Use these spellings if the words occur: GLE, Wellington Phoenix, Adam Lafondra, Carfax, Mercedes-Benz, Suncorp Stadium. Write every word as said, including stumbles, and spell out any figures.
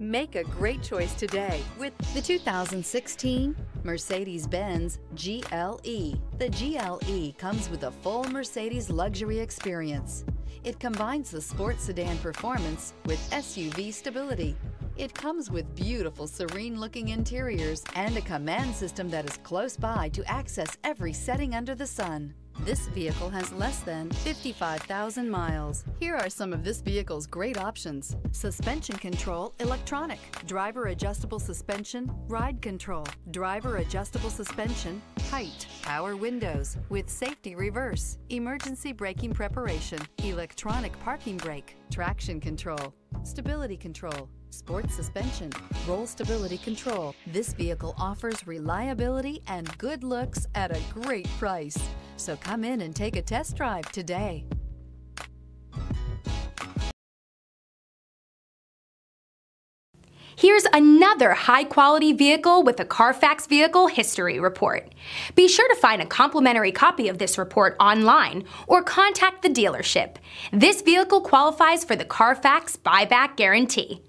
Make a great choice today with the two thousand sixteen Mercedes-Benz G L E. The G L E comes with a full Mercedes luxury experience. It combines the sports sedan performance with S U V stability. It comes with beautiful, serene-looking interiors and a command system that is close by to access every setting under the sun. This vehicle has less than fifty-five thousand miles. Here are some of this vehicle's great options: suspension control electronic, driver adjustable suspension, ride control, driver adjustable suspension, height, power windows with safety reverse, emergency braking preparation, electronic parking brake, traction control, stability control, sports suspension, roll stability control. This vehicle offers reliability and good looks at a great price. So come in and take a test drive today. Here's another high-quality vehicle with a Carfax Vehicle History Report. Be sure to find a complimentary copy of this report online or contact the dealership. This vehicle qualifies for the Carfax Buyback Guarantee.